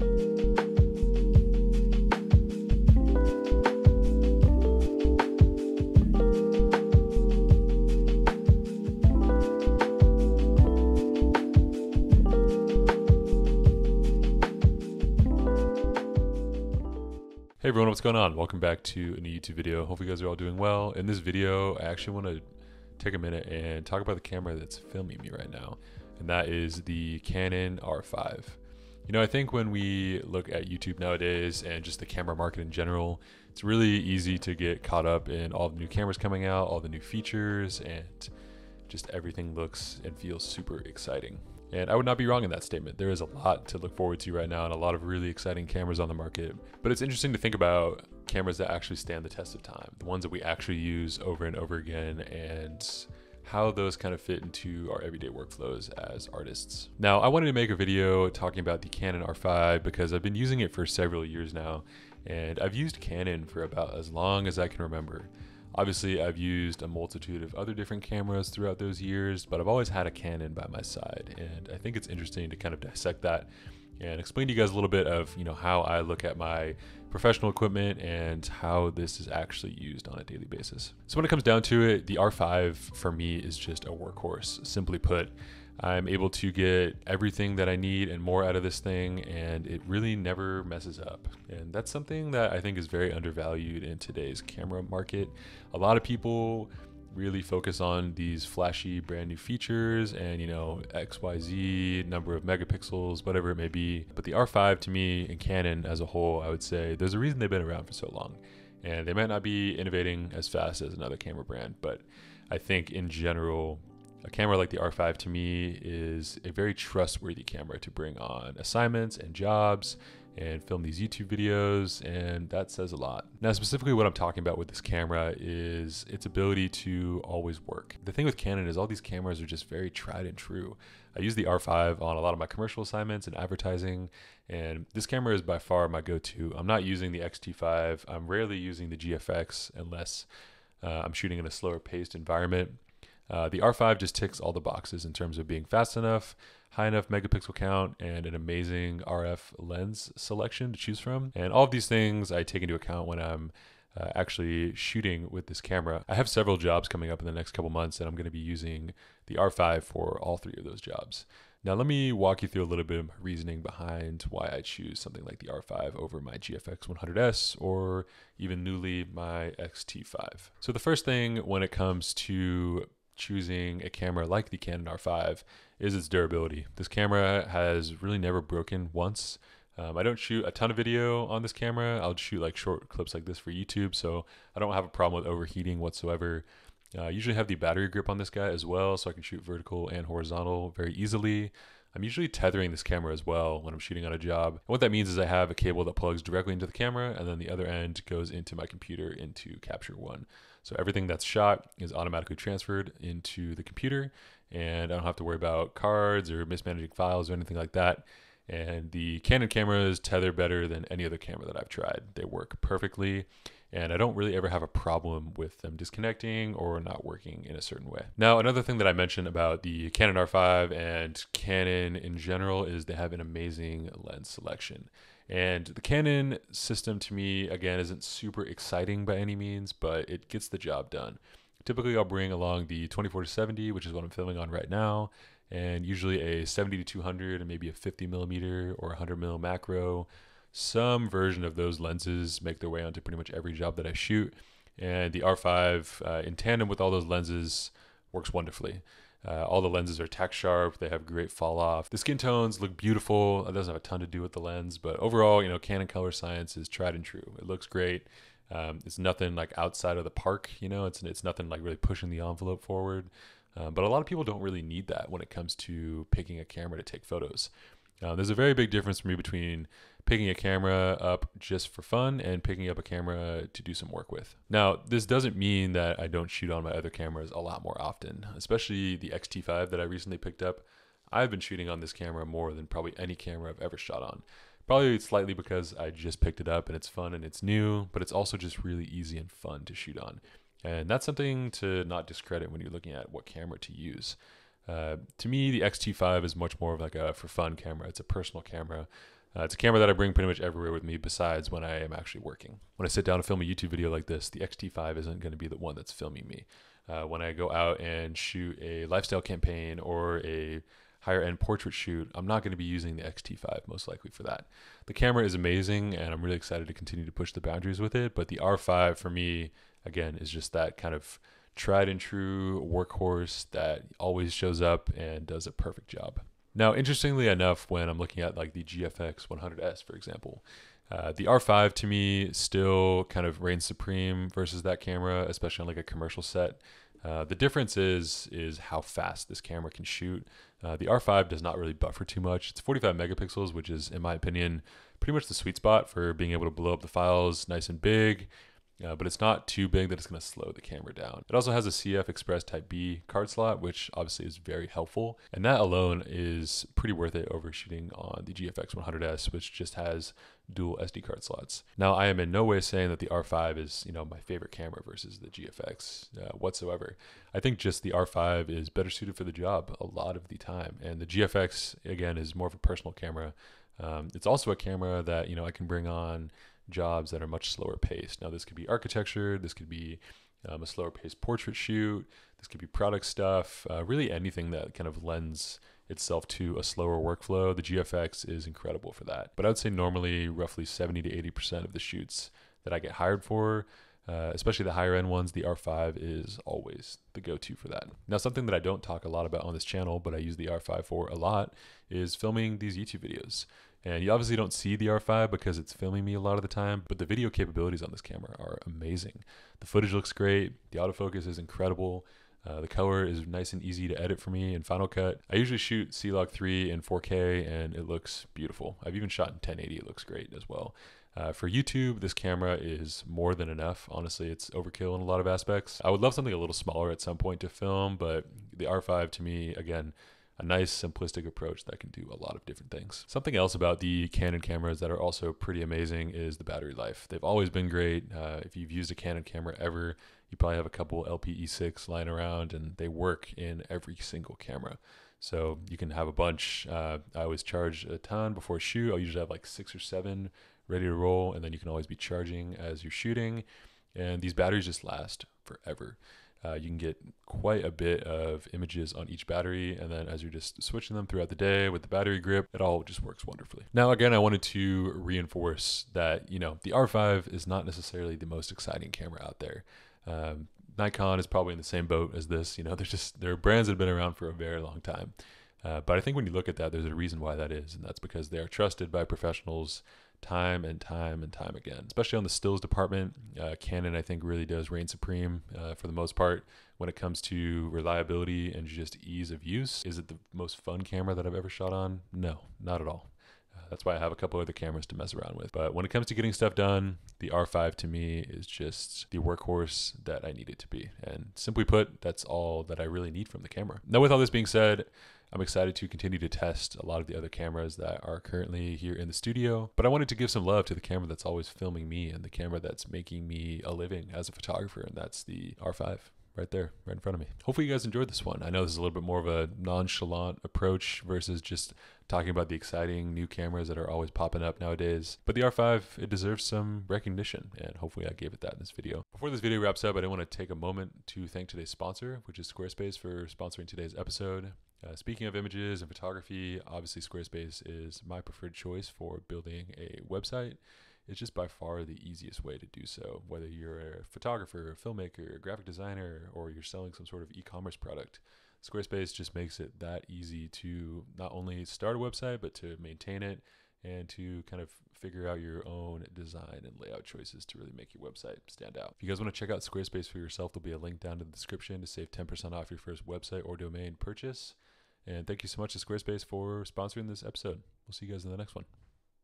Hey everyone, what's going on? Welcome back to a new YouTube video. Hope you guys are all doing well. In this video, I actually want to take a minute and talk about the camera that's filming me right now, and that is the Canon R5. You know, I think when we look at YouTube nowadays and just the camera market in general, it's really easy to get caught up in all the new cameras coming out, all the new features, and just everything looks and feels super exciting. And I would not be wrong in that statement. There is a lot to look forward to right now and a lot of really exciting cameras on the market. But it's interesting to think about cameras that actually stand the test of time, the ones that we actually use over and over again, and how those kind of fit into our everyday workflows as artists. Now, I wanted to make a video talking about the Canon R5 because I've been using it for several years now, and I've used Canon for about as long as I can remember. Obviously, I've used a multitude of other different cameras throughout those years, but I've always had a Canon by my side, and I think it's interesting to kind of dissect that and explain to you guys a little bit of, you know, how I look at my professional equipment and how this is actually used on a daily basis. So when it comes down to it, the R5 for me is just a workhorse. Simply put, I'm able to get everything that I need and more out of this thing, and it really never messes up. And that's something that I think is very undervalued in today's camera market. A lot of people really focus on these flashy brand new features and, you know, XYZ number of megapixels, whatever it may be. But the R5 to me and Canon as a whole, I would say there's a reason they've been around for so long, and they might not be innovating as fast as another camera brand. But I think in general, a camera like the R5 to me is a very trustworthy camera to bring on assignments and jobs and film these YouTube videos, and that says a lot. Now, specifically what I'm talking about with this camera is its ability to always work. The thing with Canon is all these cameras are just very tried and true. I use the R5 on a lot of my commercial assignments and advertising, and this camera is by far my go-to. I'm not using the X-T5. I'm rarely using the GFX unless I'm shooting in a slower paced environment. The R5 just ticks all the boxes in terms of being fast enough, high enough megapixel count, and an amazing RF lens selection to choose from. And all of these things I take into account when I'm actually shooting with this camera. I have several jobs coming up in the next couple months, and I'm going to be using the R5 for all three of those jobs. Now, let me walk you through a little bit of my reasoning behind why I choose something like the R5 over my GFX 100S or even newly my X-T5. So the first thing when it comes to choosing a camera like the Canon R5 is its durability. This camera has really never broken once. I don't shoot a ton of video on this camera. I'll shoot like short clips like this for YouTube, so I don't have a problem with overheating whatsoever. I usually have the battery grip on this guy as well, so I can shoot vertical and horizontal very easily. I'm usually tethering this camera as well when I'm shooting on a job. And what that means is I have a cable that plugs directly into the camera, and then the other end goes into my computer into Capture One. So everything that's shot is automatically transferred into the computer, and I don't have to worry about cards or mismanaging files or anything like that. And the Canon cameras tether better than any other camera that I've tried. They work perfectly, and I don't really ever have a problem with them disconnecting or not working in a certain way. Now, another thing that I mentioned about the Canon R5 and Canon in general is they have an amazing lens selection. And the Canon system to me, again, isn't super exciting by any means, but it gets the job done. Typically, I'll bring along the 24-70, which is what I'm filming on right now, and usually a 70-200 and maybe a 50mm or 100mm macro. Some version of those lenses make their way onto pretty much every job that I shoot, and the R5 in tandem with all those lenses works wonderfully. All the lenses are tack sharp. They have great fall off. The skin tones look beautiful. It doesn't have a ton to do with the lens, but overall, you know, Canon color science is tried and true. It looks great. It's nothing like outside of the park, you know, it's nothing like really pushing the envelope forward. But a lot of people don't really need that when it comes to picking a camera to take photos. There's a very big difference for me between picking a camera up just for fun and picking up a camera to do some work with. Now, this doesn't mean that I don't shoot on my other cameras a lot more often, especially the X-T5 that I recently picked up. I've been shooting on this camera more than probably any camera I've ever shot on. Probably slightly because I just picked it up and it's fun and it's new, but it's also just really easy and fun to shoot on. And that's something to not discredit when you're looking at what camera to use. To me, the X-T5 is much more of like a for fun camera. It's a personal camera. It's a camera that I bring pretty much everywhere with me besides when I am actually working. When I sit down to film a YouTube video like this, the X-T5 isn't going to be the one that's filming me. When I go out and shoot a lifestyle campaign or a higher end portrait shoot, I'm not going to be using the X-T5 most likely for that. The camera is amazing and I'm really excited to continue to push the boundaries with it, but the R5 for me, again, is just that kind of tried and true workhorse that always shows up and does a perfect job. Now, interestingly enough, when I'm looking at like the GFX 100S, for example, the R5 to me still kind of reigns supreme versus that camera, especially on like a commercial set. The difference is how fast this camera can shoot. The R5 does not really buffer too much. It's 45 megapixels, which is, in my opinion, pretty much the sweet spot for being able to blow up the files nice and big, but it's not too big that it's going to slow the camera down. It also has a CF Express Type-B card slot, which obviously is very helpful, and that alone is pretty worth it over shooting on the GFX 100S, which just has dual SD card slots. Now, I am in no way saying that the R5 is, you know, my favorite camera versus the GFX whatsoever. I think just the R5 is better suited for the job a lot of the time, and the GFX, again, is more of a personal camera. It's also a camera that, you know, I can bring on jobs that are much slower paced. Now, this could be architecture, this could be a slower paced portrait shoot, this could be product stuff, really anything that kind of lends itself to a slower workflow. The GFX is incredible for that. But I would say normally roughly 70 to 80% of the shoots that I get hired for, especially the higher end ones, the R5 is always the go-to for that. Now, something that I don't talk a lot about on this channel, but I use the R5 for a lot, is filming these YouTube videos. And you obviously don't see the R5 because it's filming me a lot of the time, but the video capabilities on this camera are amazing. The footage looks great, the autofocus is incredible, the color is nice and easy to edit for me in Final Cut. I usually shoot C-Log3 in 4K and it looks beautiful. I've even shot in 1080, it looks great as well. For YouTube, this camera is more than enough. Honestly, it's overkill in a lot of aspects. I would love something a little smaller at some point to film, but the R5 to me, again, a nice simplistic approach that can do a lot of different things. Something else about the Canon cameras that are also pretty amazing is the battery life. They've always been great. If you've used a Canon camera ever, you probably have a couple LPE6 lying around and they work in every single camera. So you can have a bunch. I always charge a ton before a shoot. I'll usually have like 6 or 7 ready to roll, and then you can always be charging as you're shooting. And these batteries just last forever. You can get quite a bit of images on each battery, and then as you're just switching them throughout the day with the battery grip, it all just works wonderfully. Now, again, I wanted to reinforce that, you know, the R5 is not necessarily the most exciting camera out there. Nikon is probably in the same boat as this. You know, they're brands that have been around for a very long time. But I think when you look at that, there's a reason why that is, and that's because they are trusted by professionals time and time and time again, especially on the stills department. Canon, I think, really does reign supreme for the most part when it comes to reliability and just ease of use. Is it the most fun camera that I've ever shot on? No, not at all. That's why I have a couple other cameras to mess around with. But when it comes to getting stuff done, the R5 to me is just the workhorse that I need it to be. And simply put, that's all that I really need from the camera. Now, with all this being said, I'm excited to continue to test a lot of the other cameras that are currently here in the studio, but I wanted to give some love to the camera that's always filming me and the camera that's making me a living as a photographer, and that's the R5. Right there, right in front of me. Hopefully you guys enjoyed this one. I know this is a little bit more of a nonchalant approach versus just talking about the exciting new cameras that are always popping up nowadays. But the R5, it deserves some recognition, and hopefully I gave it that in this video. Before this video wraps up, I do want to take a moment to thank today's sponsor, which is Squarespace, for sponsoring today's episode. Speaking of images and photography, obviously Squarespace is my preferred choice for building a website. It's just by far the easiest way to do so, whether you're a photographer, a filmmaker, a graphic designer, or you're selling some sort of e-commerce product. Squarespace just makes it that easy to not only start a website, but to maintain it and to kind of figure out your own design and layout choices to really make your website stand out. If you guys want to check out Squarespace for yourself, there'll be a link down in the description to save 10% off your first website or domain purchase. And thank you so much to Squarespace for sponsoring this episode. We'll see you guys in the next one.